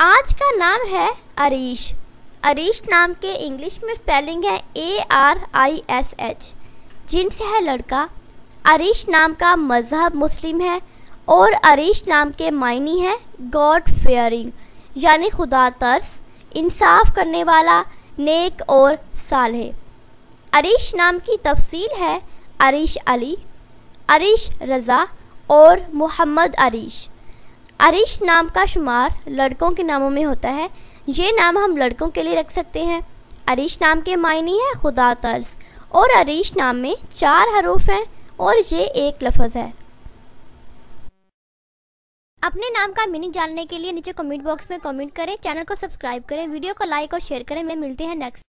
आज का नाम है अरीश। अरीश नाम के इंग्लिश में स्पेलिंग है ARISH। जिन्स है लड़का। अरीश नाम का मजहब मुस्लिम है और अरीश नाम के मायने हैं गॉड फेयरिंग यानी खुदा तर्स, इंसाफ करने वाला, नेक और सालेह। अरीश नाम की तफसील है अरीश अली, अरीश रज़ा और मोहम्मद अरीश। अरीश नाम का शुमार लड़कों के नामों में होता है। ये नाम हम लड़कों के लिए रख सकते हैं। अरीश नाम के मायने हैं खुदा तर्स और अरीश नाम में 4 हरूफ हैं और ये एक लफ्ज़ है। अपने नाम का मीनिंग जानने के लिए नीचे कमेंट बॉक्स में कमेंट करें, चैनल को सब्सक्राइब करें, वीडियो को लाइक और शेयर करें। मैं मिलते हैं नेक्स्ट।